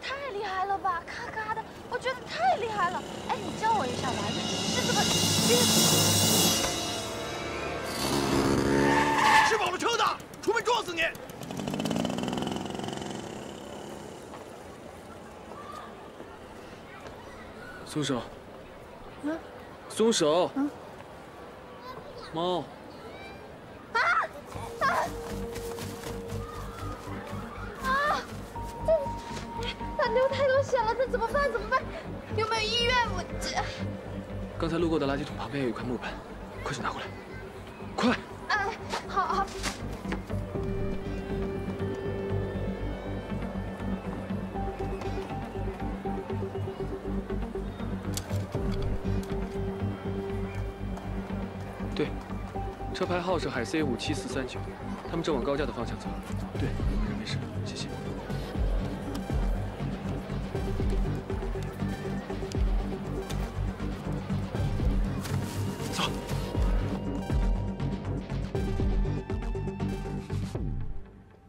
太厉害了吧，咔咔的，我觉得太厉害了。哎，你教我一下吧，这吃饱了撑的，出门撞死你！ 松手！嗯，松手！嗯，猫。啊啊啊！它流太多血了，这怎么办？怎么办？有没有医院？我这……刚才路过的垃圾桶旁边有一块木板，快去拿过来，快！哎，好好。 对，车牌号是海 C57439，他们正往高架的方向走。对，没事没事，谢谢。走。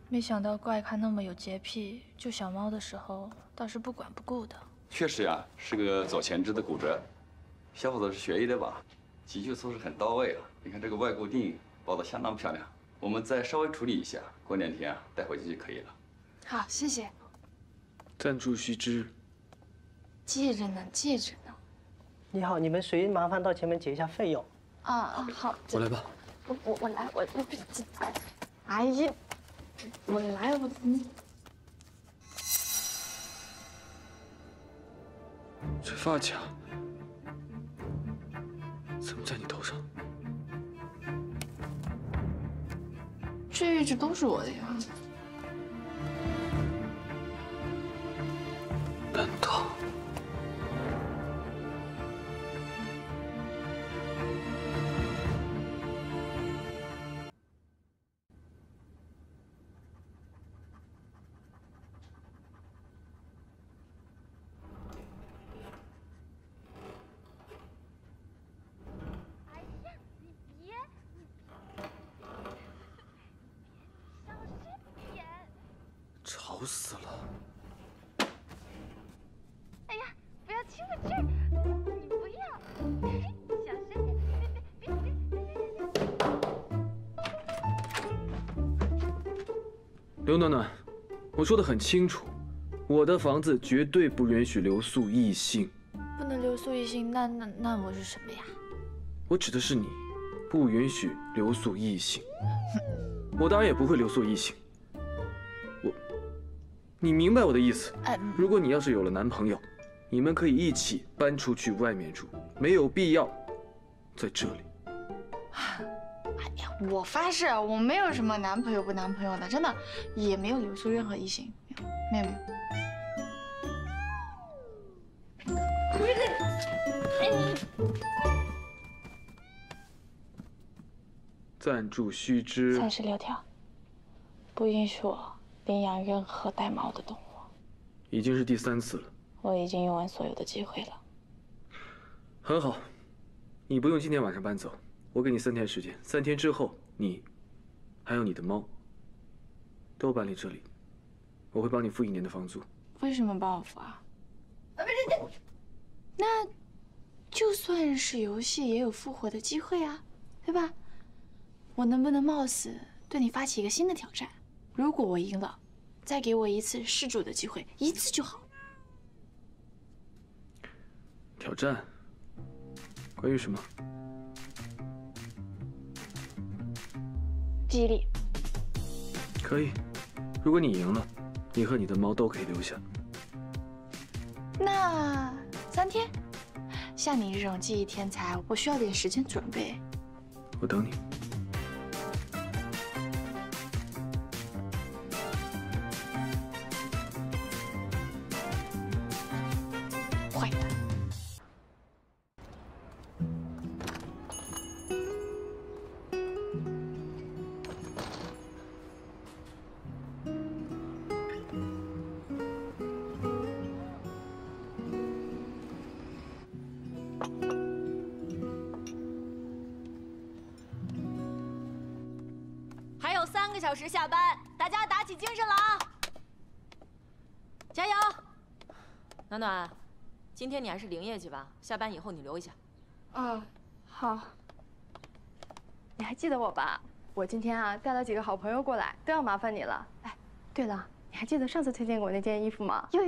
没想到怪咖那么有洁癖，救小猫的时候倒是不管不顾的。确实呀，是个左前肢的骨折，小伙子是学医的吧？ 急救措施很到位啊！你看这个外固定包得相当漂亮，我们再稍微处理一下，过两天啊带回去就可以了。好，谢谢。赞助须知。借着呢，借着呢。你好，你们谁麻烦到前面结一下费用？啊，好。我来吧。我来，我不，哎呀，我来我。 这发卡。 怎么在你头上？这一直都是我的呀。难道？愁死了！哎呀，不要亲我这儿！你不要，小声点，别！刘暖暖，我说的很清楚，我的房子绝对不允许留宿异性。不能留宿异性，那我是什么呀？我指的是你，不允许留宿异性。我当然也不会留宿异性。 你明白我的意思。如果你要是有了男朋友，你们可以一起搬出去外面住，没有必要在这里。哎呀，我发誓，我没有什么男朋友不男朋友的，真的也没有留宿任何异性，没有。不是，哎你。赞助须知。三十六条，不允许我。 领养任何带毛的动物，已经是第三次了。我已经用完所有的机会了。很好，你不用今天晚上搬走，我给你3天时间。3天之后，你还有你的猫都搬离这里，我会帮你付1年的房租。为什么帮我付啊？那就算是游戏，也有复活的机会啊，对吧？我能不能冒死对你发起一个新的挑战？ 如果我赢了，再给我一次试主的机会，一次就好。挑战？关于什么？记忆力。可以。如果你赢了，你和你的猫都可以留下。那3天？像你这种记忆天才，我需要点时间准备。我等你。 3个小时下班，大家打起精神了啊！加油！暖暖，今天你还是零业绩吧，下班以后你留一下。嗯，好。你还记得我吧？我今天啊带了几个好朋友过来，都要麻烦你了。哎，对了，你还记得上次推荐我那件衣服吗？有。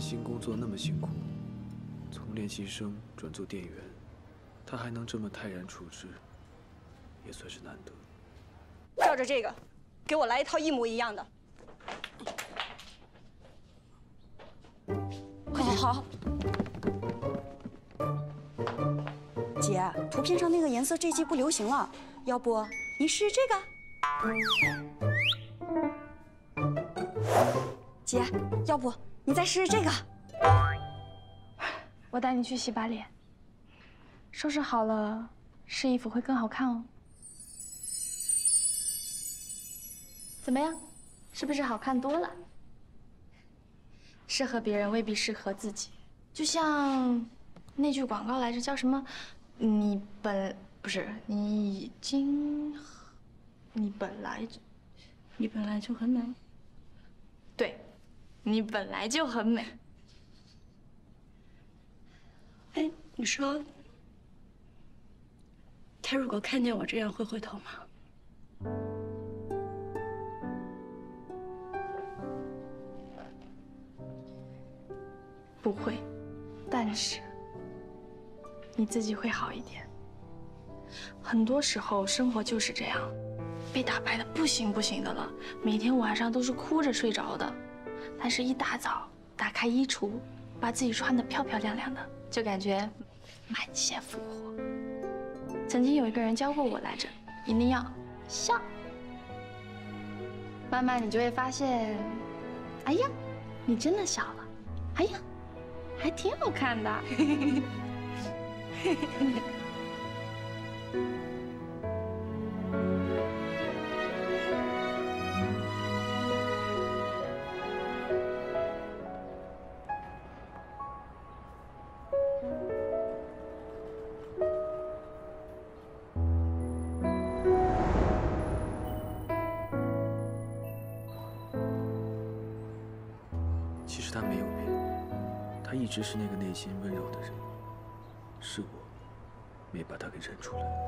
新工作那么辛苦，从练习生转做店员，他还能这么泰然处之，也算是难得。照着这个，给我来一套一模一样的。快点，好。姐，图片上那个颜色这季不流行了，要不您试试这个？姐，要不？ 你再试试这个，我带你去洗把脸，收拾好了试衣服会更好看哦。怎么样，是不是好看多了？适合别人未必适合自己，就像那句广告来着，叫什么？你本来就很美。对。 你本来就很美。哎，你说，他如果看见我这样，会回头吗？不会，但是你自己会好一点。很多时候，生活就是这样，被打败的不行不行的了，每天晚上都是哭着睡着的。 但是，一大早打开衣橱，把自己穿得漂漂亮亮的，就感觉满血复活。曾经有一个人教过我来着，一定要笑。慢慢你就会发现，哎呀，你真的笑了，哎呀，还挺好看的。一直是那个内心温柔的人，是我没把他给认出来。